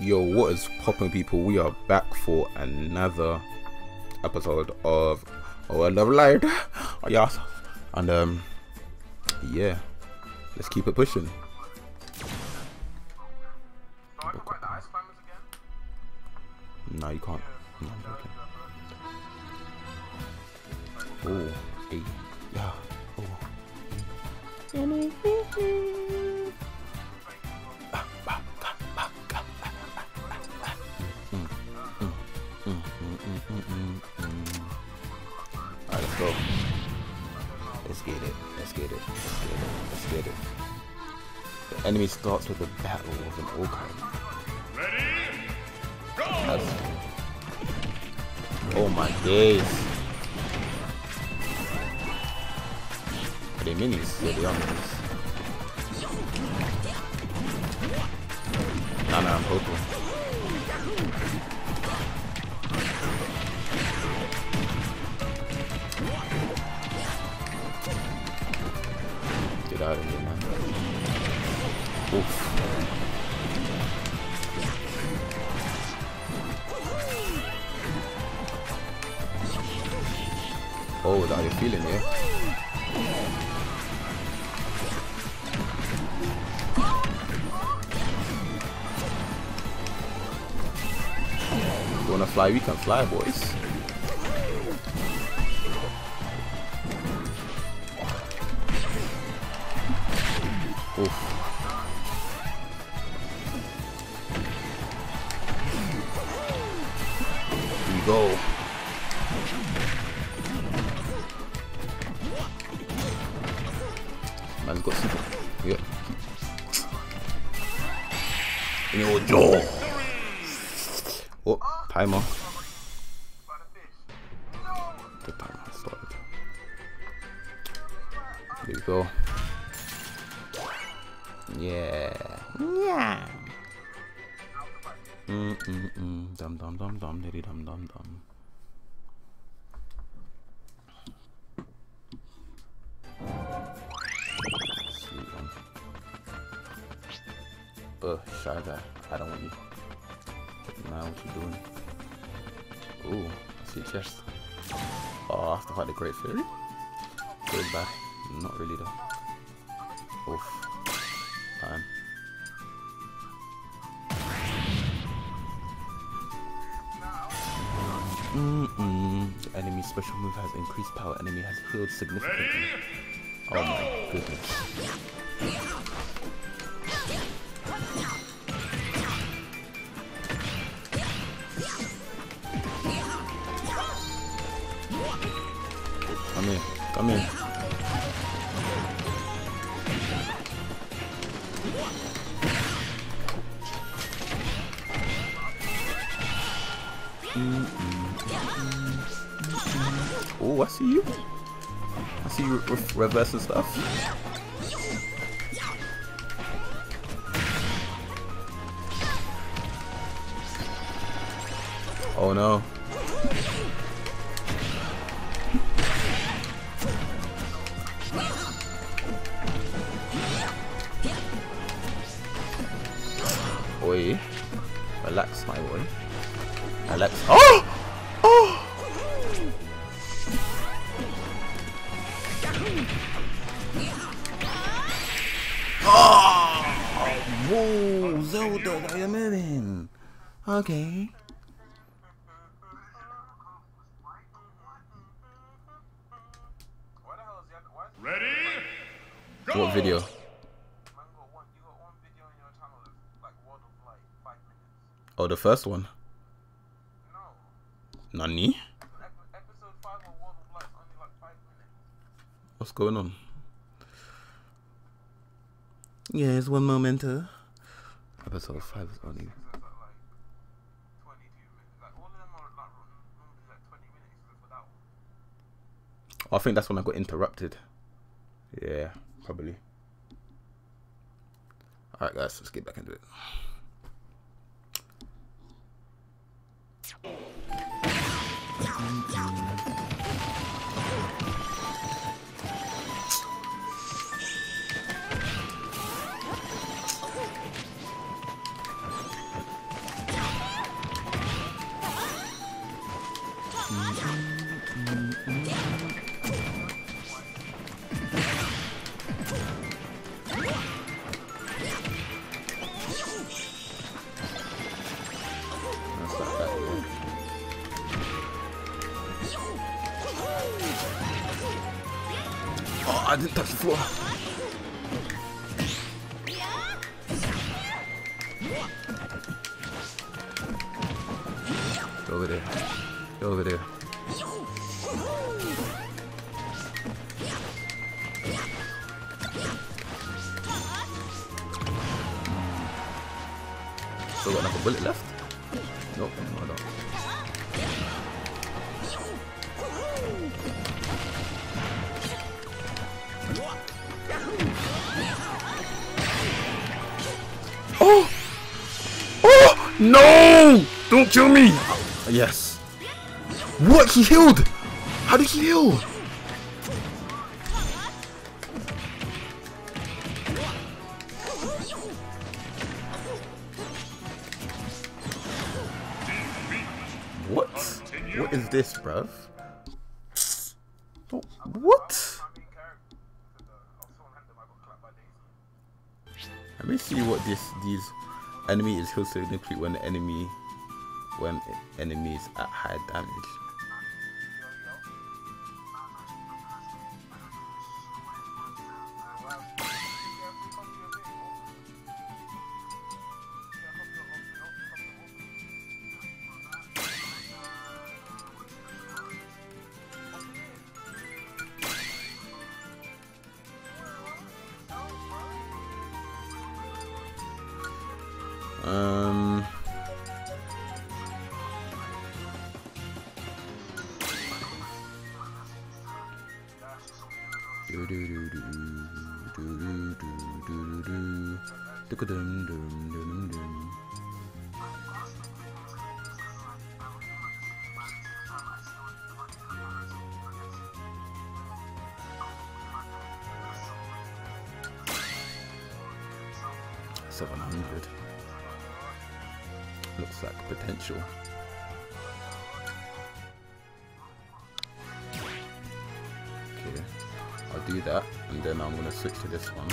Yo, what is poppin', people? We are back for another episode of World of Light. Oh, yeah. And yeah, let's keep it pushing. No, you can't. No, okay. Oh, hey. Yeah. Oh. Alright, let's go. Let's get it. Let's get it. Let's get it. Let's get it. The enemy starts with a battle of an orchid. Ready? Go! Oh my days. Are they minis? Yeah, they are minis. Nah, I'm hoping. Out of here, man. Oof. Oh, that you're feeling, yeah? You wanna fly? We can fly, boys. Go. Man's got super. Yeah. In your jaw. Oh, timer. The timer started. There we go. Yeah. Yeah. Dum dum dum dum diddy dum dum dum. Sweet one. Ugh, shy guy. I don't want you. Now what you doing? Ooh, I see a chest. Oh, I have to fight the great fairy. Going back. Not really though. Oof. Time. The enemy's special move has increased power. Enemy has healed significantly. Oh my goodness. Come in, come in. Oh, I see you. I see you with reverse and stuff. Oh no. Oi. Relax, my boy. Relax. Oh! Oh! Whoa, Zelda, what are you moving? Okay. Ready? Go! What video? Oh, the first one? No. Nani? Episode 5 of World of Light is only like 5 minutes. What's going on? Yes, one momento. Episode 5 is only. Oh, I think that's when I got interrupted. Yeah, probably. Alright, guys, let's get back into it. I didn't touch the floor. Go over there. Go over there. Still got another bullet left? Nope, no I don't. Oh! Oh! No! Don't kill me! Yes. What? He healed! How did he heal? What? What is this, bruv? What? Let me see what these enemy is healed significantly when the enemy enemy is at high damage. Potential. Okay, I'll do that, and then I'm gonna switch to this one.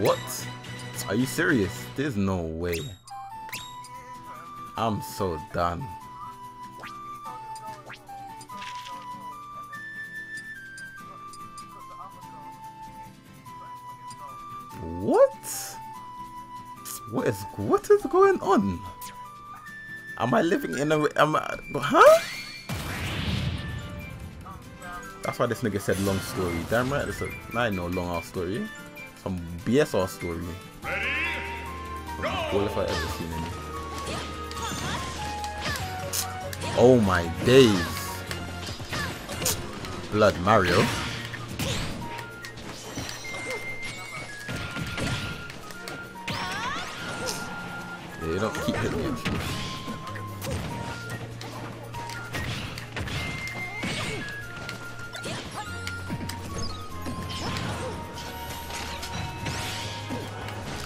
What? Are you serious? There's no way. I'm so done. What? What is going on? Am I living in a... huh? That's why this nigga said long story. Damn right, it's a... I know long ass story. Some BSR story. Ready? Go! What if I ever seen any? Oh my days! Blood Mario. Yeah, you don't keep hitting me.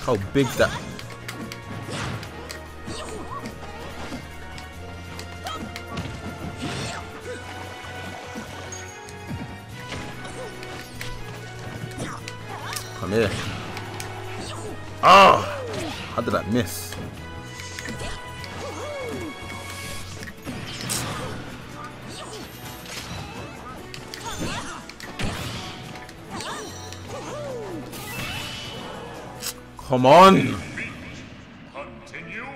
How big that? Come here. Ah! How did I miss? Come on! Continue.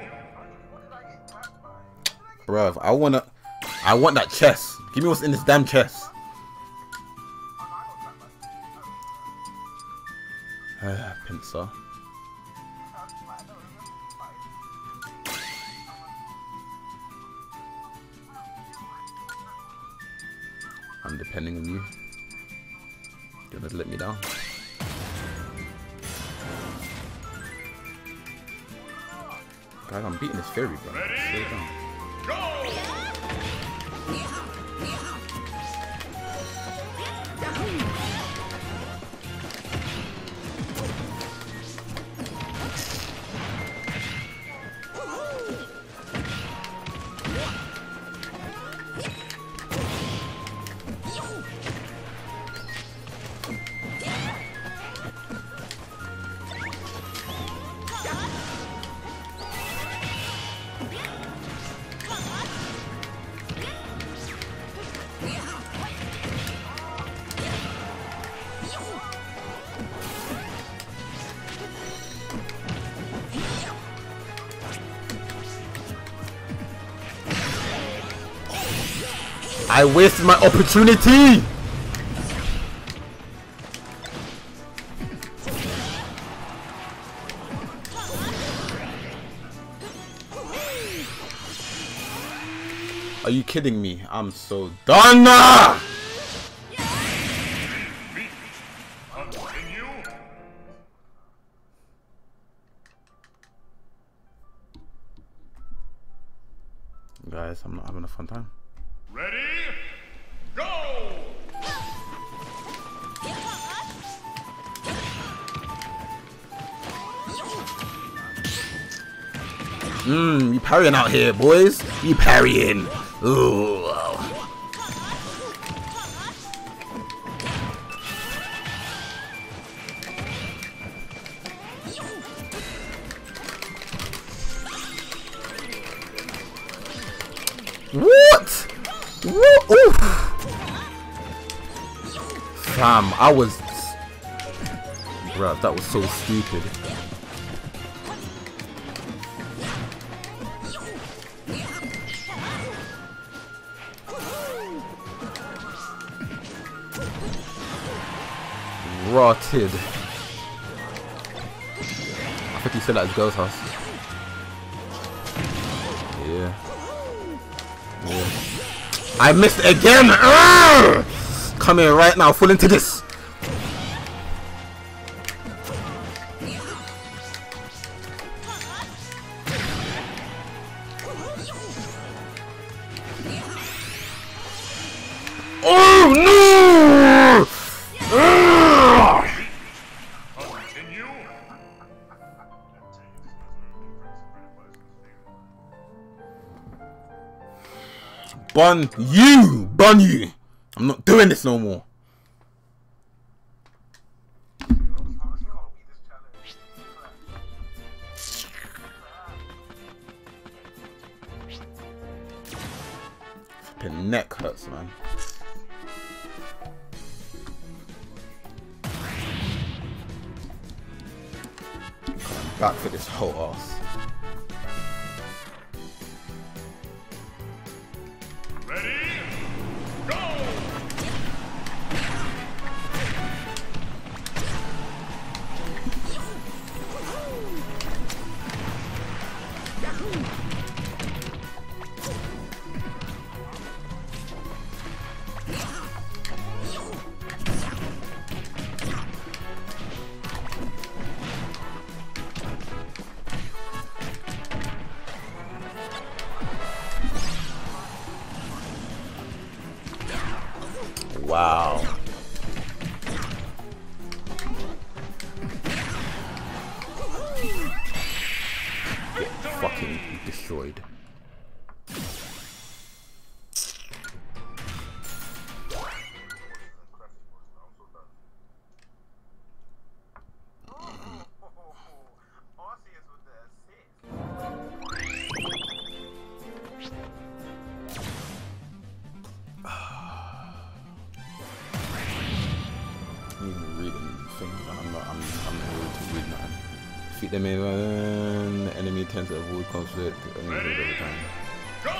Bruv, I want that chest. Give me what's in this damn chest. Pinsir. I'm depending on you. You're gonna let me down. God, I'm beating this fairy, bro. Ready, go! I wasted my opportunity! Are you kidding me? I'm so done! Guys, I'm not having a fun time. Ready? Go! You parrying out here, boys. You parrying. Ooh. What? What? Oof. Damn, I was... Bruh, that was so stupid. Rotted. I think he's still at his girl's house. Yeah. I missed again! Arrgh! Come here right now, fall into this! Oh no! Arrgh! Bun you! Bun you! I'm not doing this no more. The neck hurts, man. I'm back for this whole ass. Wow. Get fucking destroyed. Defeat them even. The enemy tends to avoid conflict every time. Go!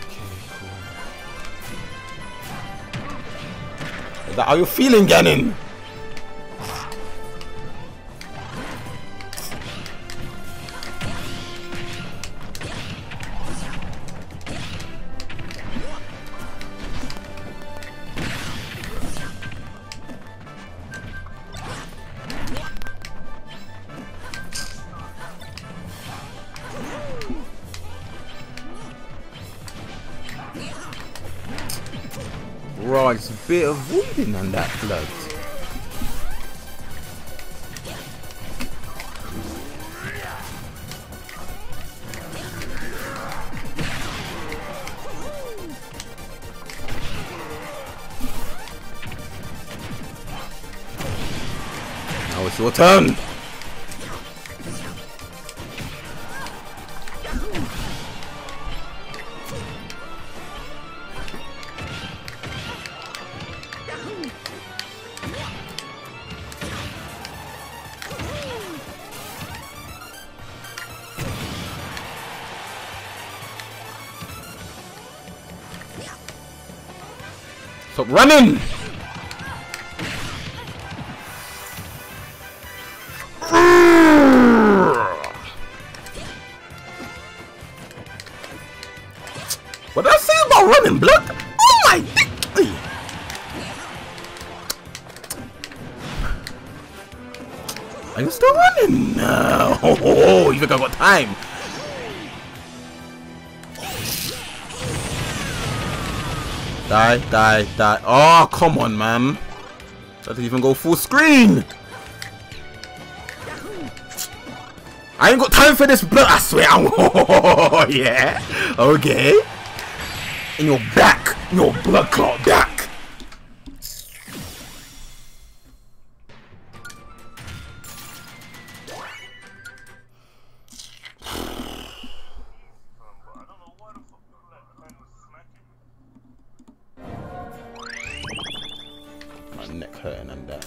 Okay, cool. Is that how you're feeling, Ganon? Right, it's a bit of weaving on that blood. Now it's your turn. Stop running! What did I say about running, blood? Oh my dick! I'm still running. No, oh, you think I got time? Die, die, die. Oh, come on, man. Doesn't even go full screen. I ain't got time for this, blood. I swear. Oh, yeah. Okay. In your back, in your blood clot back. My neck hurting and that.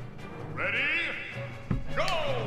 Go!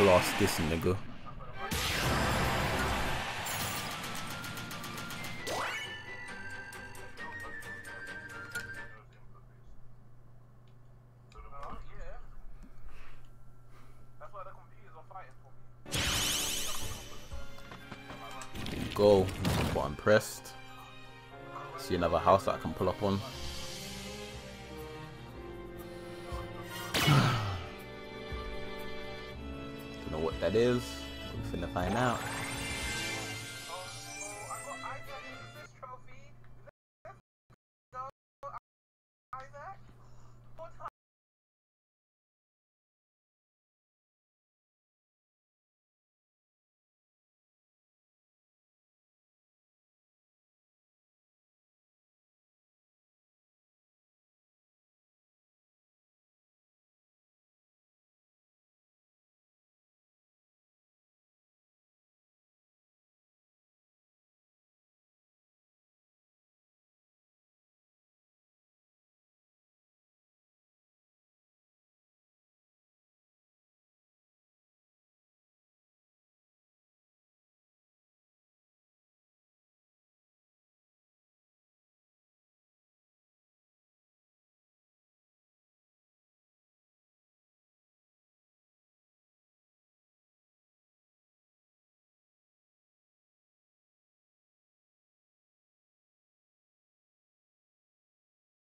Lost this nigga. Go, but I'm pressed. See another house that I can pull up on. That is, we're finna find out.